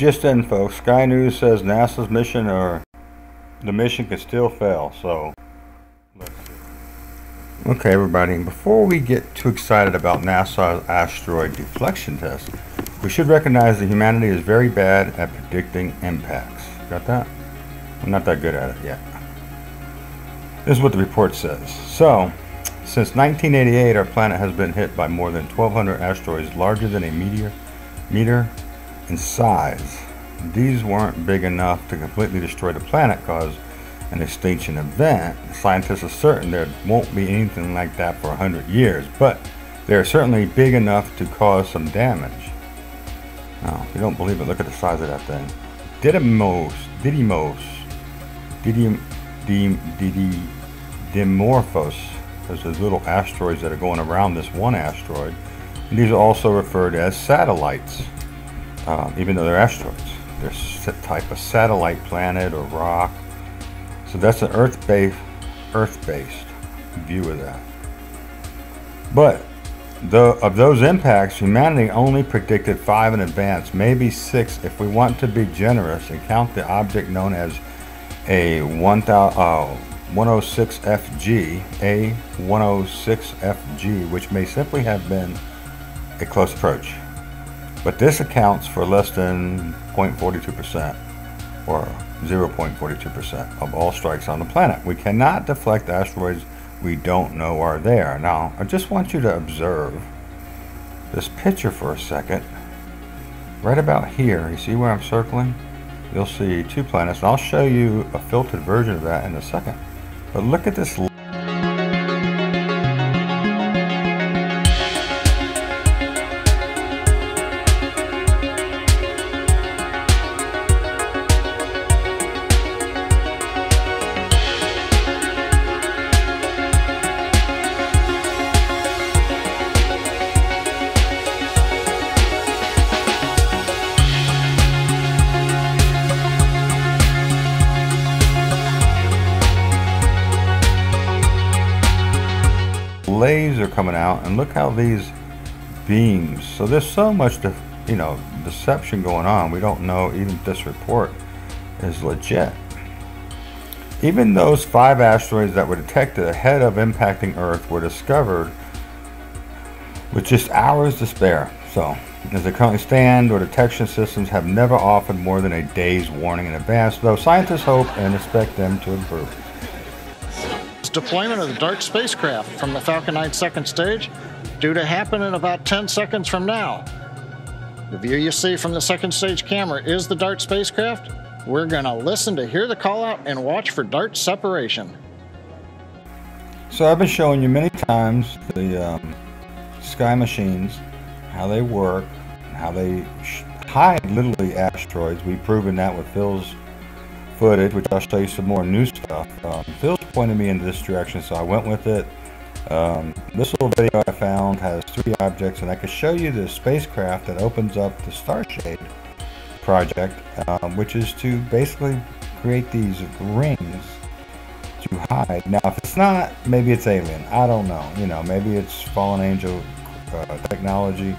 just in, folks. Sky News says NASA's mission or the mission could still fail, so let's see. Okay, everybody, before we get too excited about NASA's asteroid deflection test, we should recognize that humanity is very bad at predicting impacts. Got that? I'm not that good at it yet. This is what the report says. So, since 1988, our planet has been hit by more than 1,200 asteroids larger than a meter in size. These weren't big enough to completely destroy the planet, cause an extinction event. Scientists are certain there won't be anything like that for 100 years, but they're certainly big enough to cause some damage. Now, if you don't believe it, look at the size of that thing. Dimorphos, there's those little asteroids that are going around this one asteroid. And these are also referred as satellites, even though they're asteroids. They're a type of satellite planet or rock. So that's an Earth-based view of that. But of those impacts, humanity only predicted 5 in advance, maybe 6 if we want to be generous and count the object known as a 106FG, A106FG, which may simply have been a close approach. But this accounts for less than 0.42% or 0.42% of all strikes on the planet. We cannot deflect asteroids we don't know are there. Now, I just want you to observe this picture for a second. Right about here, you see where I'm circling? You'll see 2 planets, and I'll show you a filtered version of that in a second. But look at this. Laser coming out, and look how these beams. So there's so much, deception going on. We don't know even if this report is legit. Even those 5 asteroids that were detected ahead of impacting Earth were discovered with just hours to spare. So, as they currently stand, our detection systems have never offered more than a day's warning in advance, though scientists hope and expect them to improve. Deployment of the DART spacecraft from the Falcon 9 second stage due to happen in about 10 seconds from now. The view you see from the second stage camera is the DART spacecraft. We're gonna listen to hear the call out and watch for DART separation. So I've been showing you many times the sky machines, how they work, how they hide literally asteroids. We've proven that with Phil's footage, which I'll show you some more new stuff. Phil's pointed me in this direction, so I went with it. This little video I found has 3 objects, and I could show you the spacecraft that opens up the Starshade project, which is to basically create these rings to hide. Now, if it's not, maybe it's alien. I don't know. Maybe it's fallen angel technology.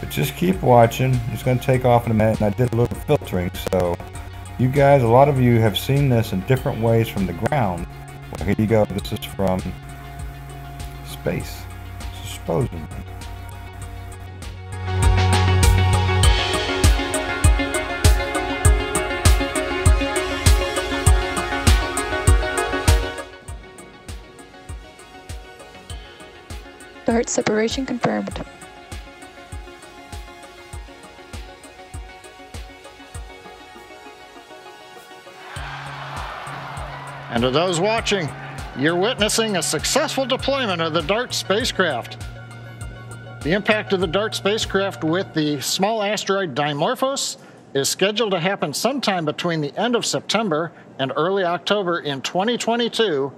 But just keep watching. It's going to take off in a minute, and I did a little filtering, so you guys, a lot of you have seen this in different ways from the ground. Well, here you go. This is from space, supposedly. DART separation confirmed. And to those watching, you're witnessing a successful deployment of the DART spacecraft. The impact of the DART spacecraft with the small asteroid Dimorphos is scheduled to happen sometime between the end of September and early October in 2022.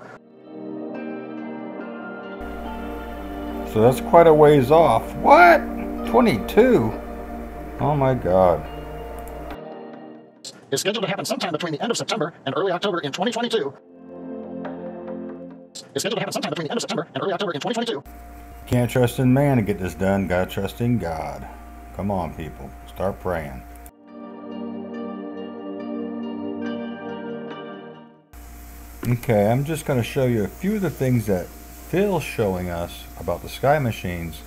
So that's quite a ways off. What? 22? Oh my God. Is scheduled to happen sometime between the end of September and early October in 2022. Is scheduled to happen sometime between the end of September and early October in 2022. Can't trust in man to get this done. Gotta trust in God. Come on, people. Start praying. Okay, I'm just going to show you a few of the things that Phil's showing us about the sky machines,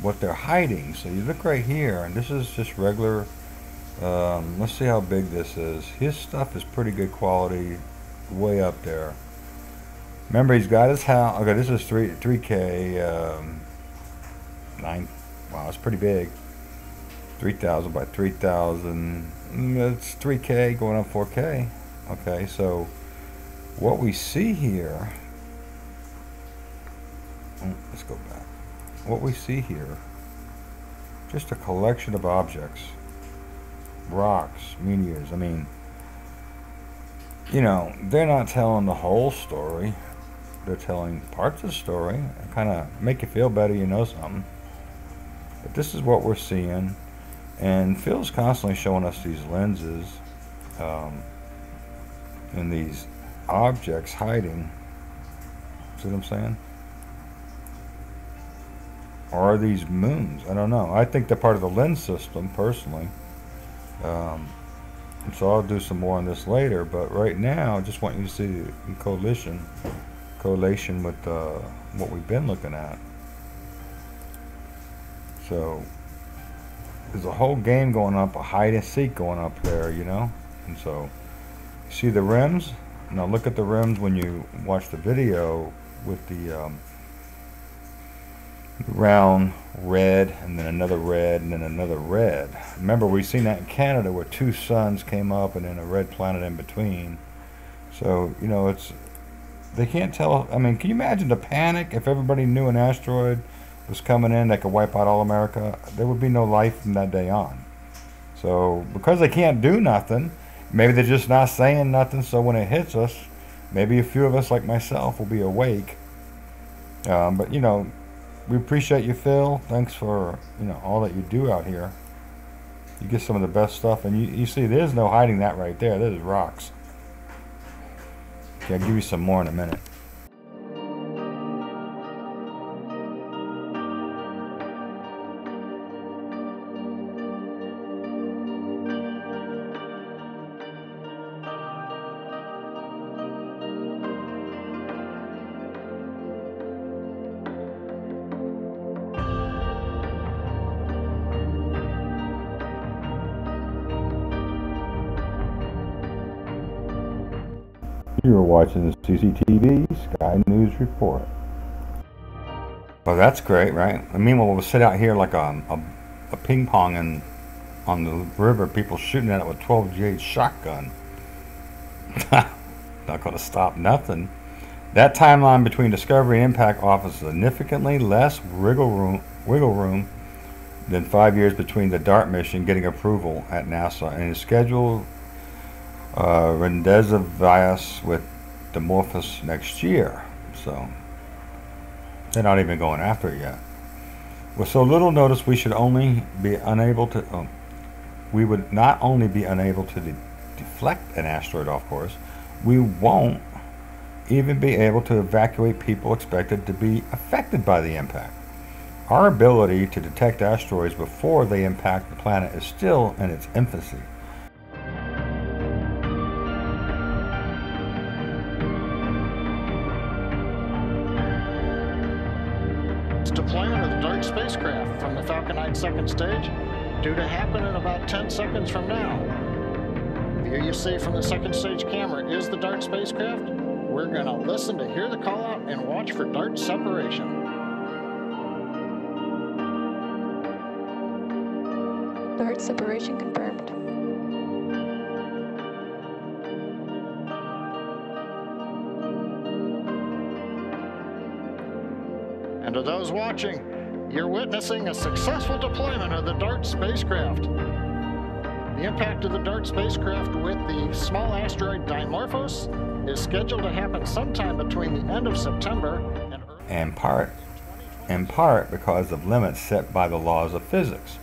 what they're hiding. So you look right here, and this is just regular, let's see how big this is. His stuff is pretty good quality, way up there. Remember, he's got his house. Okay, this is 3K, 9, wow, it's pretty big. 3,000 by 3,000, it's 3K going up 4K. Okay, so what we see here, let's go back. What we see here, just a collection of objects, rocks, meteors. I mean, you know, they're not telling the whole story. They're telling parts of the story and kind of make you feel better, you know something. But this is what we're seeing. And Phil's constantly showing us these lenses and these objects hiding. See what I'm saying? Or are these moons? I don't know. I think they're part of the lens system, personally. So I'll do some more on this later, but right now I just want you to see the correlation with what we've been looking at. So there's a whole game going up, a hide and seek going up there, you know. And so you see the rims. Now look at the rims when you watch the video with the round red, and then another red, and then another red. Remember, we've seen that in Canada where two suns came up and then a red planet in between. So, you know, it's, they can't tell. I mean, can you imagine the panic if everybody knew an asteroid was coming in that could wipe out all America? There would be no life from that day on. So because they can't do nothing, maybe they're just not saying nothing. So when it hits us, maybe a few of us like myself will be awake. But you know, we appreciate you, Phil. Thanks for, you know, all that you do out here. You get some of the best stuff. And you see there's no hiding that right there. There's rocks. Okay, I'll give you some more in a minute. You're watching the CCTV Sky News Report. Well, that's great, right? And meanwhile, we'll sit out here like a ping pong and on the river, people shooting at it with 12 gauge shotgun. Not going to stop nothing. That timeline between discovery and impact offers significantly less wiggle room than 5 years between the DART mission getting approval at NASA and is scheduled rendezvous with Dimorphos next year. So they're not even going after it yet. With so little notice, we would not only be unable to deflect an asteroid off course, we won't even be able to evacuate people expected to be affected by the impact. Our ability to detect asteroids before they impact the planet is still in its infancy. Deployment of the DART spacecraft from the Falcon 9 second stage due to happen in about 10 seconds from now. The view you see from the second stage camera is the DART spacecraft. We're going to listen to hear the call out and watch for DART separation. DART separation confirmed. And to those watching, you're witnessing a successful deployment of the DART spacecraft. The impact of the DART spacecraft with the small asteroid Dimorphos is scheduled to happen sometime between the end of September and early... In part because of limits set by the laws of physics.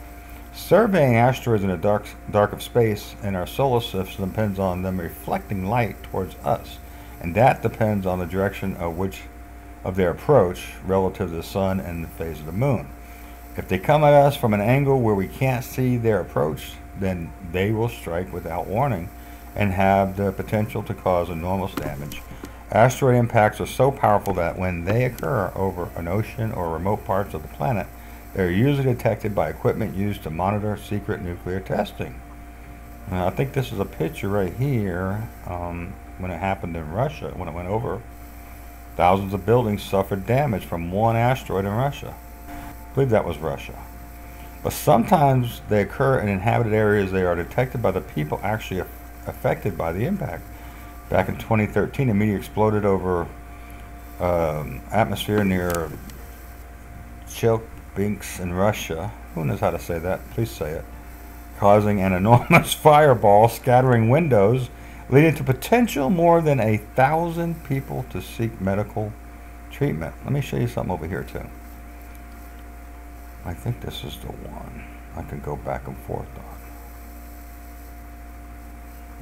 Surveying asteroids in the dark of space in our solar system depends on them reflecting light towards us, and that depends on the direction of their approach relative to the sun and the phase of the moon. If they come at us from an angle where we can't see their approach, then they will strike without warning and have the potential to cause enormous damage Asteroid impacts are so powerful that when they occur over an ocean or remote parts of the planet, they are usually detected by equipment used to monitor secret nuclear testing. Now, I think this is a picture right here when it happened in Russia, when it went over. Thousands of buildings suffered damage from one asteroid in Russia. I believe that was Russia. But sometimes they occur in inhabited areas. They are detected by the people actually affected by the impact. Back in 2013, a meteor exploded over atmosphere near Chelyabinsk in Russia. Who knows how to say that? Please say it. Causing an enormous fireball, scattering windows, leading to potential more than 1,000 people to seek medical treatment. Let me show you something over here too. I think this is the one I can go back and forth on.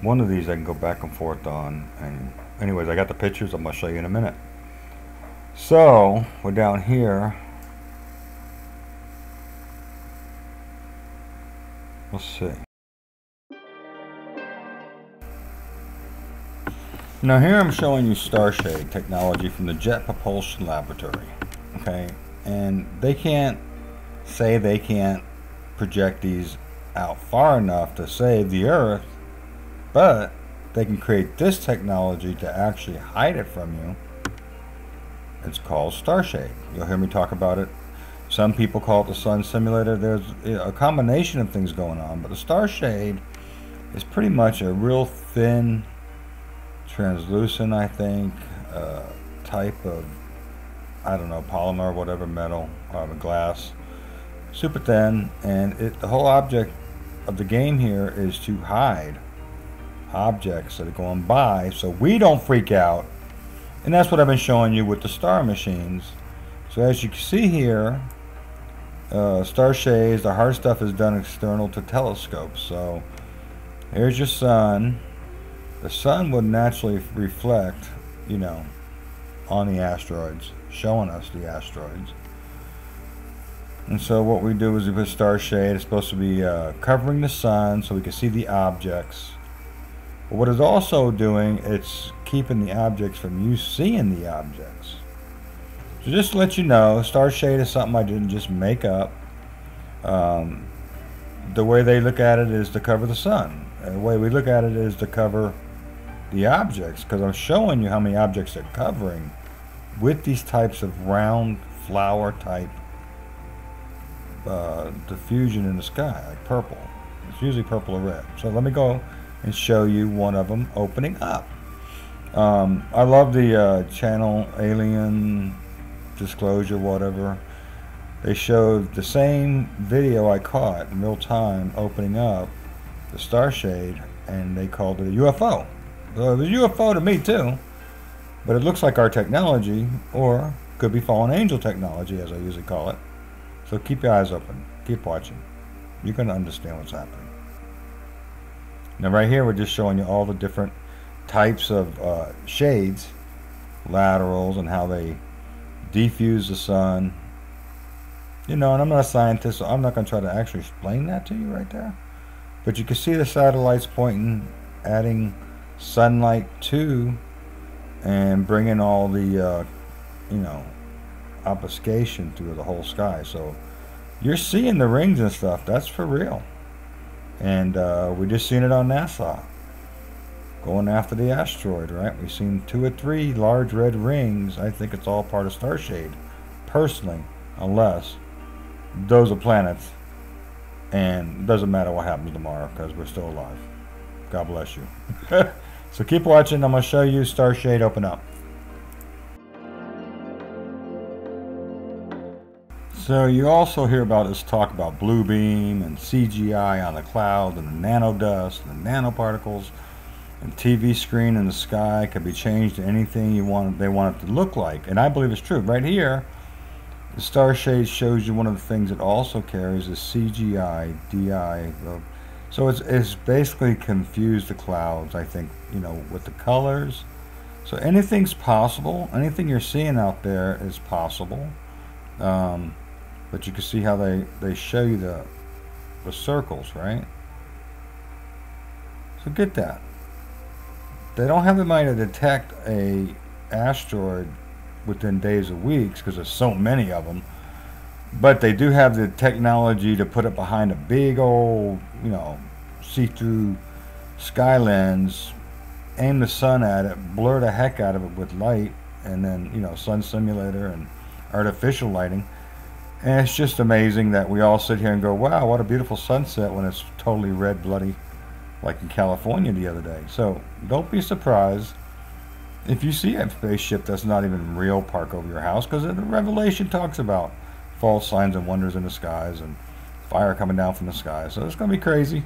One of these I can go back and forth on. And anyways, I got the pictures. I'm going to show you in a minute. So, we're down here. Let's see. Now here I'm showing you Starshade technology from the Jet Propulsion Laboratory, okay? And they can't say they can't project these out far enough to save the Earth, but they can create this technology to actually hide it from you. It's called Starshade. You'll hear me talk about it. Some people call it the Sun Simulator. There's a combination of things going on, but the Starshade is pretty much a real thin, translucent, I think, type of, I don't know, polymer, whatever, metal, glass, super thin, and the whole object of the game here is to hide objects that are going by so we don't freak out. And that's what I've been showing you with the star machines. So as you can see here, Starshades, the hard stuff is done external to telescopes. So here's your sun. The sun would naturally reflect, you know, on the asteroids, showing us the asteroids. And so what we do is we put Starshade. It's supposed to be covering the sun so we can see the objects. But what it's also doing, it's keeping the objects from you seeing the objects. So just to let you know, Starshade is something I didn't just make up. The way they look at it is to cover the sun. And the way we look at it is to cover the objects, because I'm showing you how many objects they're covering with these types of round flower type diffusion in the sky, like purple. It's usually purple or red. So let me go and show you one of them opening up. I love the channel Alien Disclosure, whatever. They showed the same video I caught in real time opening up the Starshade, and they called it a UFO. So it was a UFO to me too, but it looks like our technology, or could be fallen angel technology as I usually call it. So keep your eyes open, keep watching. You're going to understand what's happening. Now right here we're just showing you all the different types of shades, laterals, and how they diffuse the sun. You know, and I'm not a scientist, so I'm not going to try to actually explain that to you right there. But you can see the satellites pointing, adding sunlight to, and bringing all the, you know, obfuscation through the whole sky. So you're seeing the rings and stuff. That's for real. And we just seen it on NASA, going after the asteroid, right? We've seen 2 or 3 large red rings. I think it's all part of Starshade, personally. Unless those are planets, and it doesn't matter what happens tomorrow because we're still alive. God bless you. So keep watching. I'm going to show you Starshade open up. So you also hear about this talk about blue beam and CGI on the cloud and the nanodust and the nanoparticles, and TV screen in the sky can be changed to anything you want. They want it to look like, and I believe it's true. Right here, the Starshade shows you one of the things it also carries is CGI, DI. So it's basically confused the clouds, I think, you know, with the colors. So anything's possible. Anything you're seeing out there is possible. But you can see how they show you the circles, right? So get that. They don't have the money to detect a asteroid within days or weeks because there's so many of them. But they do have the technology to put it behind a big old, you know, see-through sky lens, aim the sun at it, blur the heck out of it with light, and then, you know, sun simulator and artificial lighting. And it's just amazing that we all sit here and go, wow, what a beautiful sunset when it's totally red bloody, like in California the other day. So don't be surprised if you see a spaceship that's not even real park over your house, because the Revelation talks about false signs and wonders in the skies and fire coming down from the sky. So it's going to be crazy.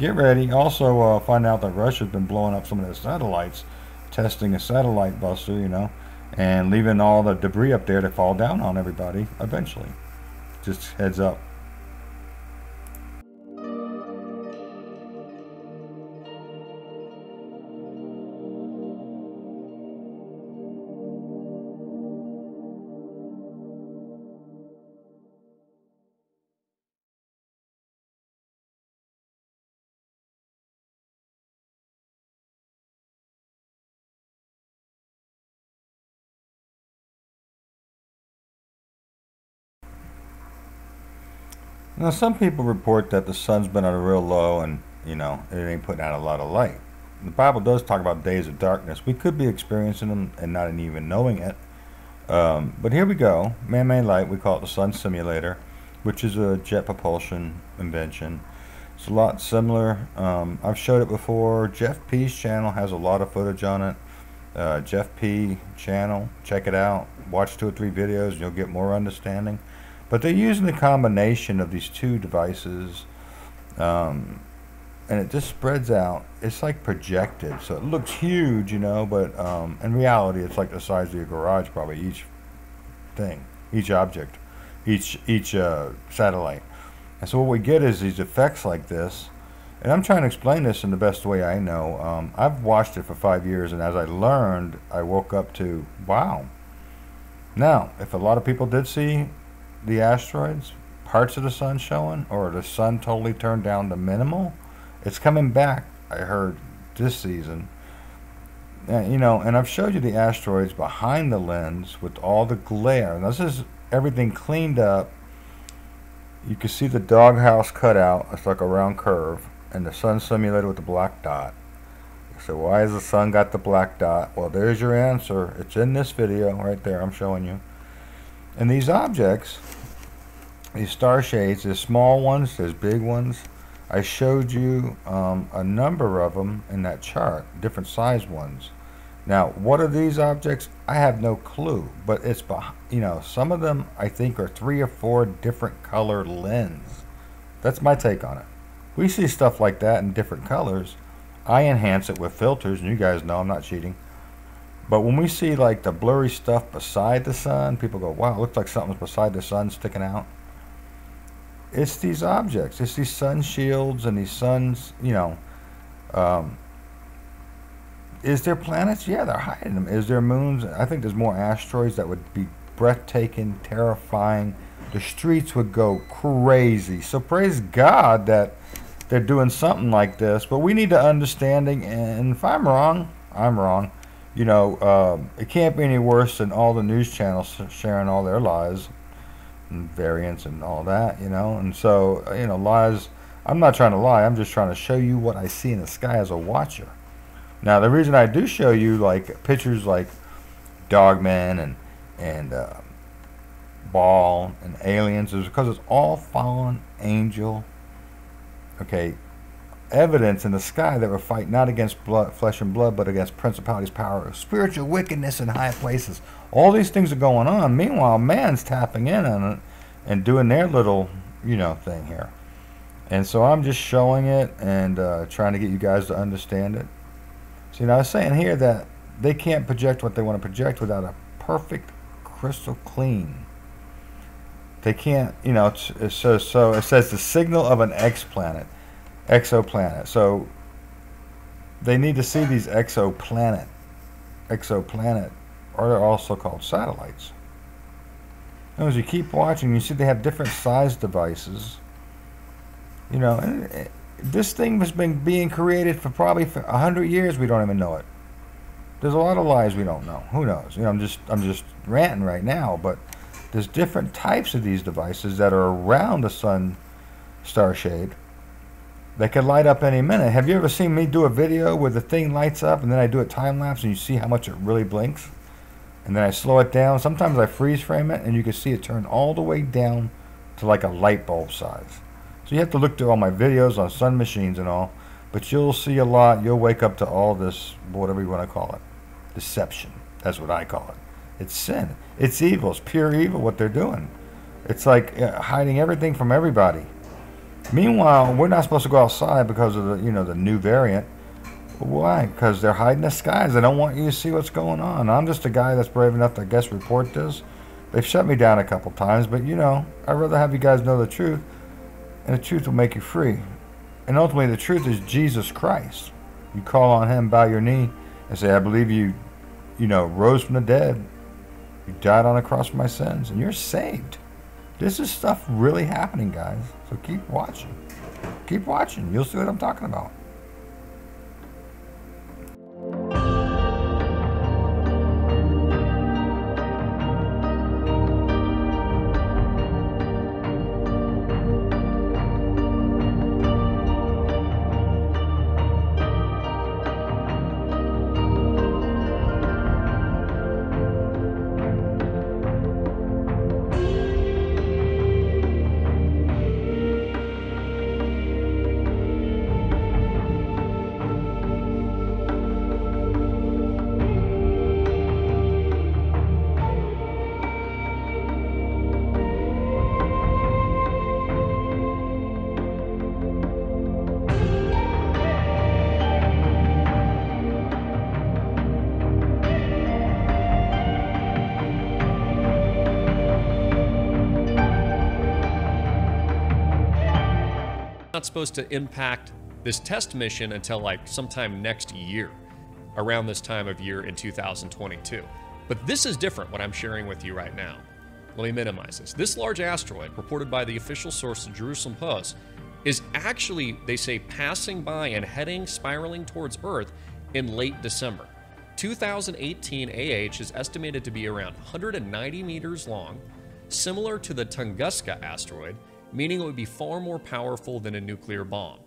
Get ready. Also find out that Russia's been blowing up some of their satellites, testing a satellite buster, you know, and leaving all the debris up there to fall down on everybody eventually. Just heads up. Now, some people report that the sun's been at a real low and, you know, it ain't putting out a lot of light. The Bible does talk about days of darkness. We could be experiencing them and not even knowing it. But here we go. Man-made light, we call it the sun simulator, which is a jet propulsion invention. It's a lot similar. I've showed it before. Jeff P's channel has a lot of footage on it. Jeff P channel, check it out. Watch 2 or 3 videos and you'll get more understanding. But they're using the combination of these two devices, and it just spreads out. It's like projected, so it looks huge, you know, but in reality it's like the size of your garage probably, each thing, each object, each satellite. And so what we get is these effects like this, and I'm trying to explain this in the best way I know. I've watched it for 5 years, and as I learned, I woke up to, wow. Now, if a lot of people did see the asteroids, parts of the sun showing, or the sun totally turned down to minimal, it's coming back, I heard, this season. And, you know, and I've showed you the asteroids behind the lens with all the glare. And this is everything cleaned up. You can see the doghouse cut out. It's like a round curve. And the sun simulated with the black dot. So why has the sun got the black dot? Well, there's your answer. It's in this video right there I'm showing you. And these objects, these star shades, there's small ones, there's big ones. I showed you a number of them in that chart, different size ones. Now, what are these objects? I have no clue, but it's, you know, some of them I think are 3 or 4 different color lens. That's my take on it. We see stuff like that in different colors. I enhance it with filters, and you guys know I'm not cheating. But when we see like the blurry stuff beside the sun, people go, wow, it looks like something's beside the sun sticking out. It's these objects. It's these sun shields and these suns, you know. Is there planets? Yeah, they're hiding them. Is there moons? I think there's more asteroids that would be breathtaking, terrifying. The streets would go crazy. So praise God that they're doing something like this. But we need the understanding, and if I'm wrong, I'm wrong. You know, it can't be any worse than all the news channels sharing all their lies and variants and all that, you know. And so, you know, lies, I'm not trying to lie. I'm just trying to show you what I see in the sky as a watcher. Now, the reason I do show you, like, pictures like Dogman and Ball and aliens is because it's all fallen angel, okay, evidence in the sky that will fight not against flesh and blood, but against principalities, power, spiritual wickedness in high places. All these things are going on. Meanwhile, man's tapping in on it and doing their little, you know, thing here. And so I'm just showing it and trying to get you guys to understand it. See, now I was saying here that they can't project what they want to project without a perfect crystal clean. They can't, you know, so it says the signal of an exoplanet. So they need to see these exoplanet, or they're also called satellites. And as you keep watching, you see they have different size devices, you know, and this thing has been being created for probably 100 years. We don't even know it. There's a lot of lies we don't know. Who knows? You know, I'm just ranting right now, but there's different types of these devices that are around the sun, Starshade, that could light up any minute. Have you ever seen me do a video where the thing lights up and then I do a time lapse and you see how much it really blinks? And then I slow it down. Sometimes I freeze frame it and you can see it turn all the way down to like a light bulb size. So you have to look through all my videos on sun machines and all, but you'll see a lot. You'll wake up to all this, whatever you want to call it, deception. That's what I call it. It's sin. It's evil. It's pure evil what they're doing. It's like hiding everything from everybody. Meanwhile, we're not supposed to go outside because of the, you know, the new variant. Why? Because they're hiding the skies. They don't want you to see what's going on. I'm just a guy that's brave enough to, I guess, report this. They've shut me down a couple times, but, you know, I'd rather have you guys know the truth, and the truth will make you free. And ultimately, the truth is Jesus Christ. You call on him, bow your knee, and say, I believe you, you know, rose from the dead. You died on the cross for my sins, and you're saved. This is stuff really happening, guys. So keep watching. Keep watching. You'll see what I'm talking about. Not supposed to impact this test mission until like sometime next year, around this time of year in 2022. But this is different, what I'm sharing with you right now. Let me minimize this. This large asteroid, reported by the official source, the Jerusalem Post, is actually, they say, passing by and heading, spiraling towards Earth in late December. 2018 AH is estimated to be around 190 meters long, similar to the Tunguska asteroid, meaning it would be far more powerful than a nuclear bomb.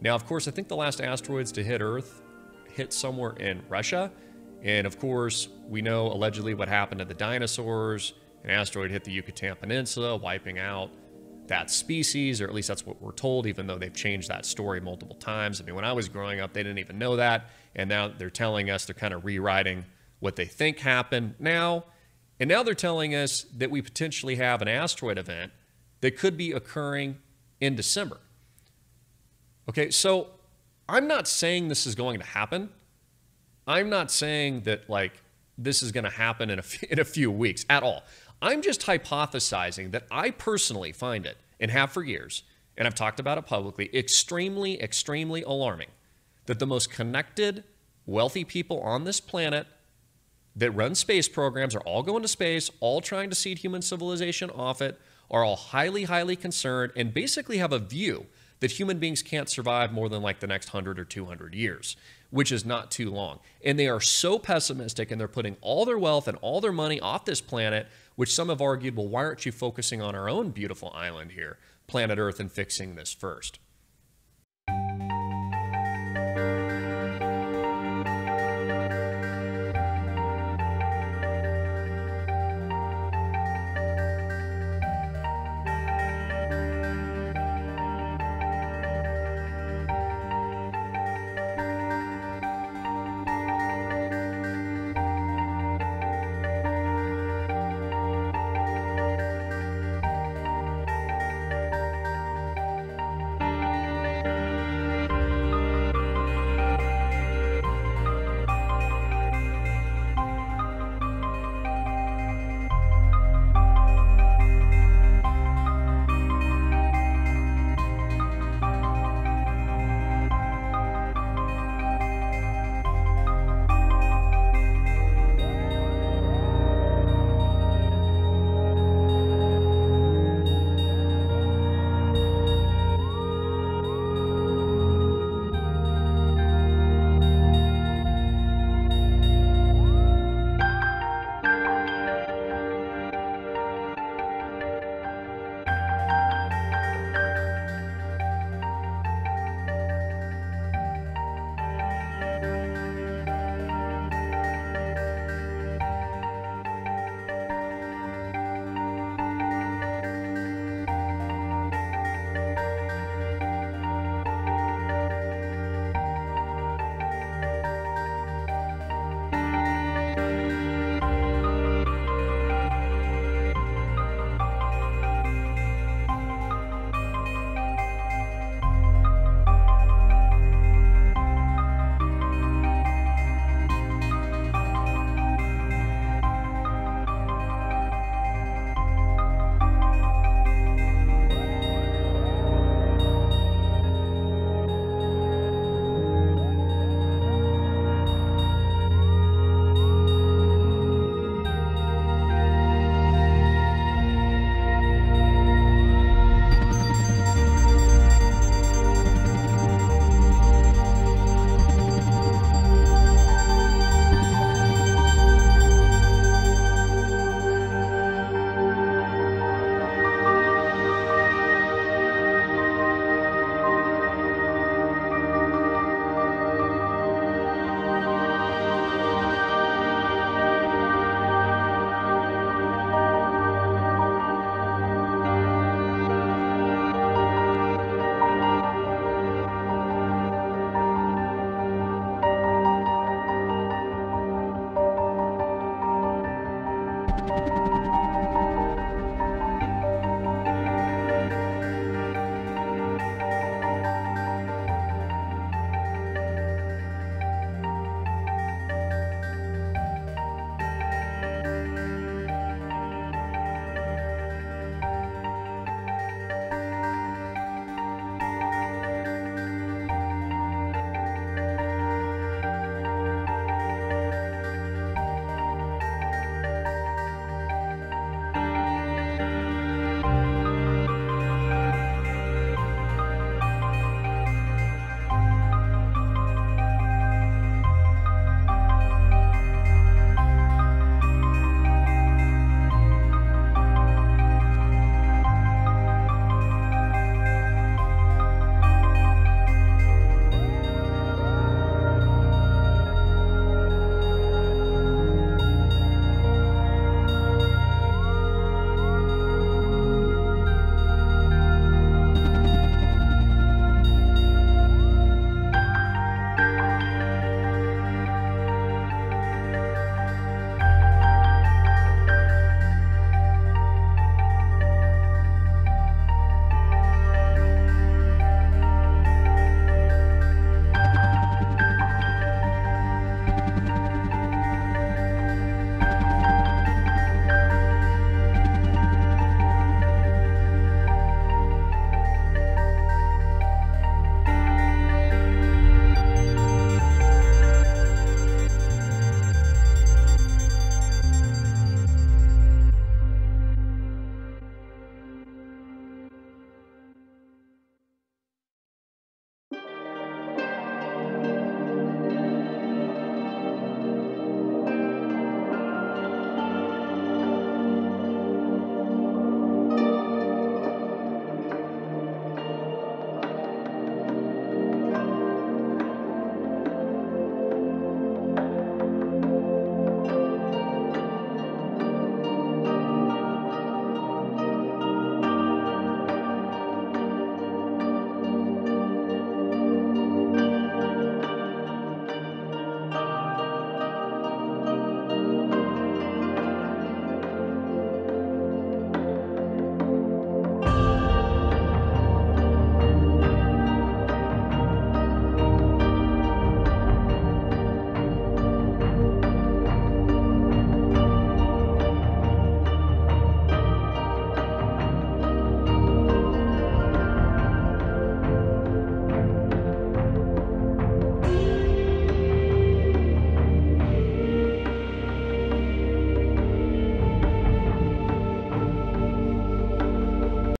Now, of course, I think the last asteroids to hit Earth hit somewhere in Russia. And of course, we know allegedly what happened to the dinosaurs. An asteroid hit the Yucatan Peninsula, wiping out that species, or at least that's what we're told, even though they've changed that story multiple times. I mean, when I was growing up, they didn't even know that. And now they're telling us, they're kind of rewriting what they think happened now. And now they're telling us that we potentially have an asteroid event that could be occurring in December. Okay, so I'm not saying this is going to happen. I'm not saying that like this is gonna happen in a few weeks at all. I'm just hypothesizing that I personally find it, and have for years, and I've talked about it publicly, extremely, extremely alarming that the most connected, wealthy people on this planet that run space programs are all going to space, all trying to seed human civilization off it, are all highly, highly concerned and basically have a view that human beings can't survive more than like the next 100 or 200 years, which is not too long. And they are so pessimistic, and they're putting all their wealth and all their money off this planet, which some have argued, well, why aren't you focusing on our own beautiful island here, planet Earth, and fixing this first?